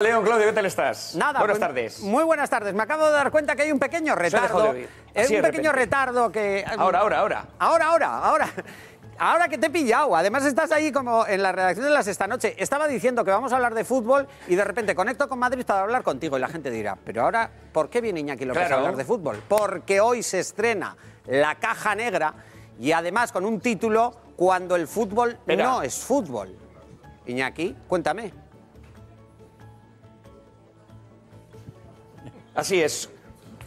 León, Claudio, ¿qué tal estás? Nada, buenas tardes. Muy buenas tardes. Me acabo de dar cuenta que hay un pequeño retardo. Es un pequeño retardo que... Ahora que te he pillado. Además estás ahí como en la redacción de La Sexta Noche. Estaba diciendo que vamos a hablar de fútbol y de repente conecto con Madrid para hablar contigo. Y la gente dirá, pero ahora, ¿por qué viene Iñaki López a hablar de fútbol? Porque hoy se estrena La Caja Negra y además con un título, cuando el fútbol no es fútbol. Iñaki, cuéntame. Así es,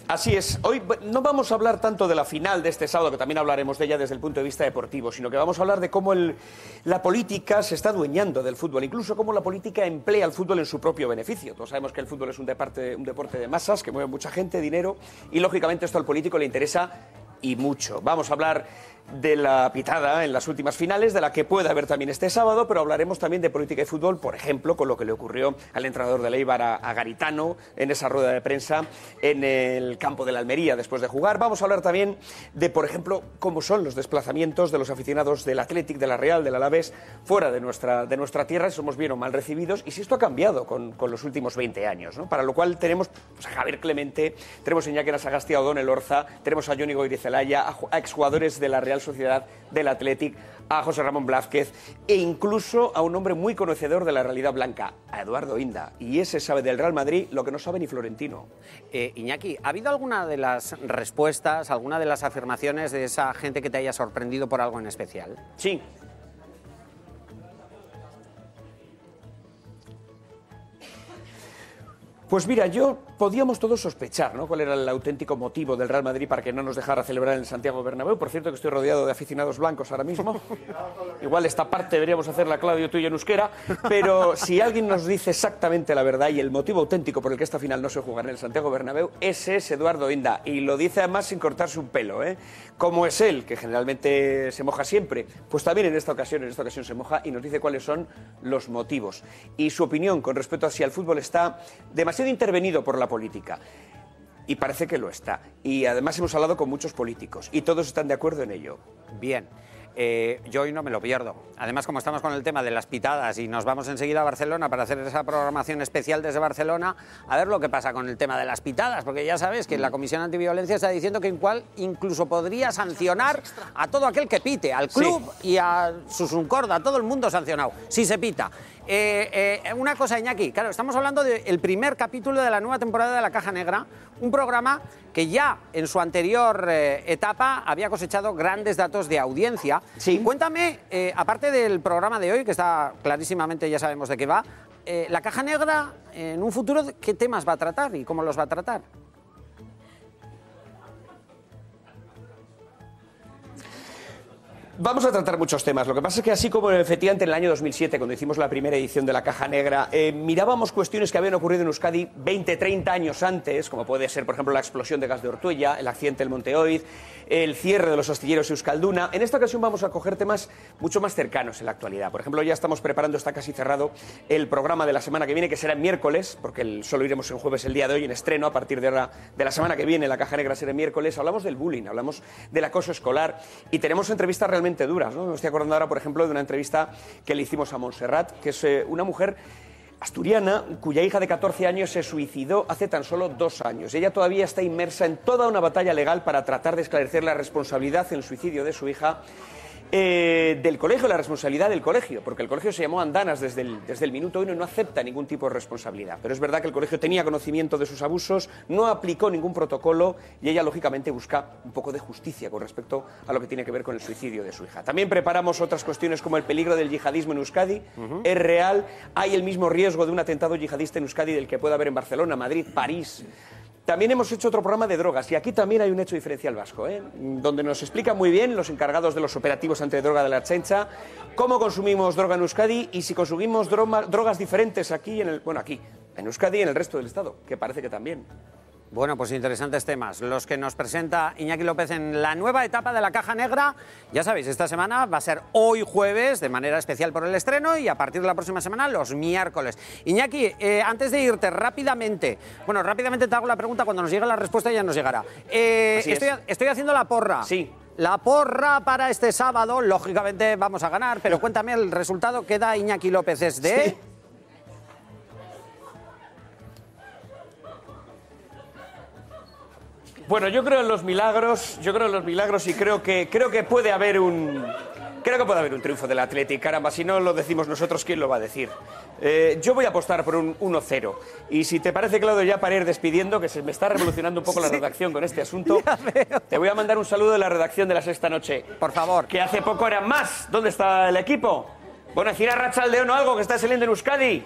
así es. Hoy no vamos a hablar tanto de la final de este sábado, que también hablaremos de ella desde el punto de vista deportivo, sino que vamos a hablar de cómo la política se está adueñando del fútbol, incluso cómo la política emplea el fútbol en su propio beneficio. Todos sabemos que el fútbol es un deporte de masas, que mueve mucha gente, dinero, y lógicamente esto al político le interesa y mucho. Vamos a hablar de la pitada en las últimas finales, de la que puede haber también este sábado, pero hablaremos también de política y fútbol, por ejemplo, con lo que le ocurrió al entrenador del Eibar a Garitano en esa rueda de prensa en el campo de la Almería después de jugar. Vamos a hablar también de, por ejemplo, cómo son los desplazamientos de los aficionados del Athletic, de la Real, del Alavés, fuera de nuestra tierra, si somos bien o mal recibidos y si esto ha cambiado con los últimos 20 años, ¿no? Para lo cual tenemos a Javier Clemente, tenemos a Iñaki López, a Don Elorza, tenemos a Yónigo Irizalaya, a exjugadores de la Real Sociedad, del Athletic, a José Ramón Blázquez e incluso a un hombre muy conocedor de la realidad blanca, a Eduardo Inda. Y ese sabe del Real Madrid lo que no sabe ni Florentino. Iñaki, ¿ha habido alguna de las respuestas, alguna de las afirmaciones de esa gente que te haya sorprendido por algo en especial? Sí. Pues mira, podíamos todos sospechar, ¿no?, cuál era el auténtico motivo del Real Madrid para que no nos dejara celebrar en el Santiago Bernabéu. Por cierto, que estoy rodeado de aficionados blancos ahora mismo. Igual esta parte deberíamos hacerla, Claudio, tú y yo en euskera. Pero si alguien nos dice exactamente la verdad y el motivo auténtico por el que esta final no se jugará en el Santiago Bernabéu, ese es Eduardo Inda. Y lo dice además sin cortarse un pelo, ¿eh? Como es él, que generalmente se moja siempre, pues también en esta ocasión se moja y nos dice cuáles son los motivos. Y su opinión con respecto a si el fútbol está demasiado intervenido por la política. Y parece que lo está. Y además hemos hablado con muchos políticos y todos están de acuerdo en ello. Bien. Yo hoy no me lo pierdo. Además, como estamos con el tema de las pitadas y nos vamos enseguida a Barcelona para hacer esa programación especial desde Barcelona, a ver lo que pasa con el tema de las pitadas, porque ya sabes que la Comisión Antiviolencia está diciendo que incluso podría sancionar a todo aquel que pite, al club y a Susuncorda, a todo el mundo sancionado, si se pita. Una cosa, Iñaki, claro, estamos hablando del primer capítulo de la nueva temporada de La Caja Negra, un programa que ya en su anterior etapa había cosechado grandes datos de audiencia. Sí. Cuéntame, aparte del programa de hoy, que está clarísimamente, ya sabemos de qué va, La Caja Negra, en un futuro, ¿qué temas va a tratar y cómo los va a tratar? Vamos a tratar muchos temas. Lo que pasa es que así como efectivamente en el año 2007, cuando hicimos la primera edición de La Caja Negra, mirábamos cuestiones que habían ocurrido en Euskadi 20, 30 años antes, como puede ser, por ejemplo, la explosión de gas de Ortuella, el accidente del Monte Oid, el cierre de los astilleros Euskalduna. En esta ocasión vamos a coger temas mucho más cercanos en la actualidad. Por ejemplo, ya estamos preparando, está casi cerrado, el programa de la semana que viene, que será el miércoles, porque solo iremos en jueves el día de hoy, en estreno, a partir de ahora de la semana que viene, La Caja Negra será el miércoles. Hablamos del bullying, hablamos del acoso escolar y tenemos entrevistas realmente duras, ¿no? Me estoy acordando ahora, por ejemplo, de una entrevista que le hicimos a Montserrat, que es una mujer asturiana cuya hija de 14 años se suicidó hace tan solo 2 años. Ella todavía está inmersa en toda una batalla legal para tratar de esclarecer la responsabilidad del suicidio de su hija, del colegio, la responsabilidad del colegio, porque el colegio se llamó Andanas desde el minuto uno y no acepta ningún tipo de responsabilidad. Pero es verdad que el colegio tenía conocimiento de sus abusos, no aplicó ningún protocolo y ella lógicamente busca un poco de justicia con respecto a lo que tiene que ver con el suicidio de su hija. También preparamos otras cuestiones como el peligro del yihadismo en Euskadi. Es real, hay el mismo riesgo de un atentado yihadista en Euskadi del que puede haber en Barcelona, Madrid, París. También hemos hecho otro programa de drogas y aquí también hay un hecho diferencial vasco, ¿eh?, donde nos explican muy bien los encargados de los operativos antidroga de la Ertzaintza cómo consumimos droga en Euskadi y si consumimos drogas diferentes aquí, en Euskadi y en el resto del Estado, que parece que también. Bueno, pues interesantes temas los que nos presenta Iñaki López en la nueva etapa de La Caja Negra. Ya sabéis, esta semana va a ser hoy jueves, de manera especial por el estreno, y a partir de la próxima semana, los miércoles. Iñaki, antes de irte, rápidamente te hago la pregunta, cuando nos llegue la respuesta ya nos llegará. Estoy haciendo la porra. Sí. La porra para este sábado, lógicamente vamos a ganar, pero cuéntame el resultado que da Iñaki López. Bueno, yo creo en los milagros, y creo que puede haber un... Creo que puede haber un triunfo del Athletic, caramba, si no lo decimos nosotros, ¿quién lo va a decir? Yo voy a apostar por un 1-0. Y si te parece, Claudio, ya para ir despidiendo, que se me está revolucionando un poco la redacción con este asunto, te voy a mandar un saludo de la redacción de La Sexta Noche. Por favor. Que hace poco eran más. ¿Dónde está el equipo? Bueno, decir a Rachaldeo o algo, que está saliendo en Euskadi.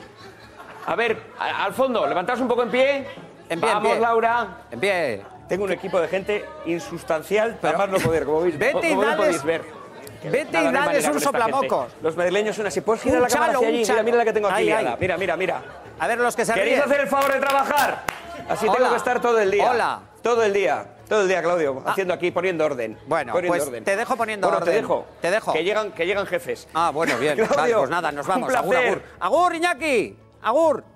A ver, al fondo, levantaos un poco en pie. En pie. Vamos, en pie. Laura. En pie. Tengo un equipo de gente insustancial, pero además no poder, como veis, vete como y podéis ver. Vete y dales un soplamocos. Los madrileños son así. ¿Puedes girar la cámara hacia allí? Mira la que tengo aquí. Mira, mira, mira. A ver los que se ríen. ¿Queréis hacer el favor de trabajar? Así tengo que estar todo el día. Hola. Todo el día. Todo el día, Claudio, haciendo aquí, poniendo orden. Bueno, pues te dejo poniendo orden. Te dejo. Que llegan jefes. Ah, bueno, bien. Claro, pues nada, nos vamos. Agur, agur. Agur, Iñaki. Agur.